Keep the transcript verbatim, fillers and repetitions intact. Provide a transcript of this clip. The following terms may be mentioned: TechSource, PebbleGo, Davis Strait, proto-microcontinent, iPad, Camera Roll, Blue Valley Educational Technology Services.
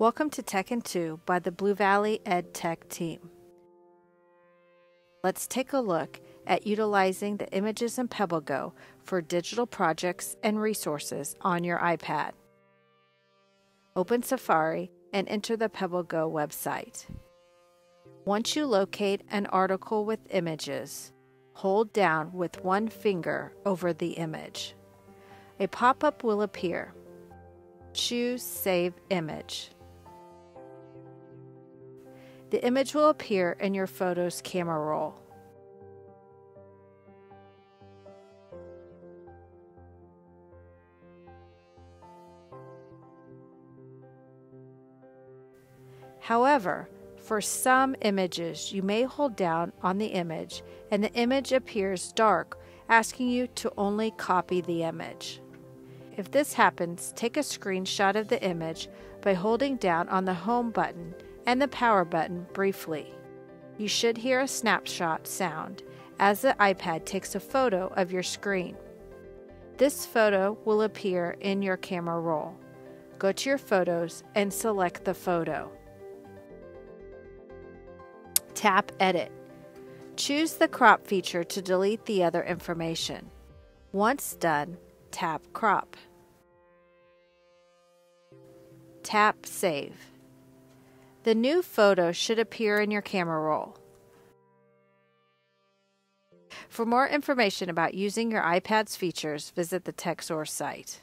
Welcome to Tech in Two by the Blue Valley EdTech team. Let's take a look at utilizing the images in PebbleGo for digital projects and resources on your iPad. Open Safari and enter the PebbleGo website. Once you locate an article with images, hold down with one finger over the image. A pop-up will appear. Choose Save Image. The image will appear in your photo's camera roll. However, for some images, you may hold down on the image and the image appears dark, asking you to only copy the image. If this happens, take a screenshot of the image by holding down on the Home button and the Power button briefly. You should hear a snapshot sound as the iPad takes a photo of your screen. This photo will appear in your camera roll. Go to your Photos and select the photo. Tap Edit. Choose the crop feature to delete the other information. Once done, tap Crop. Tap Save. The new photo should appear in your camera roll. For more information about using your iPad's features, visit the TechSource site.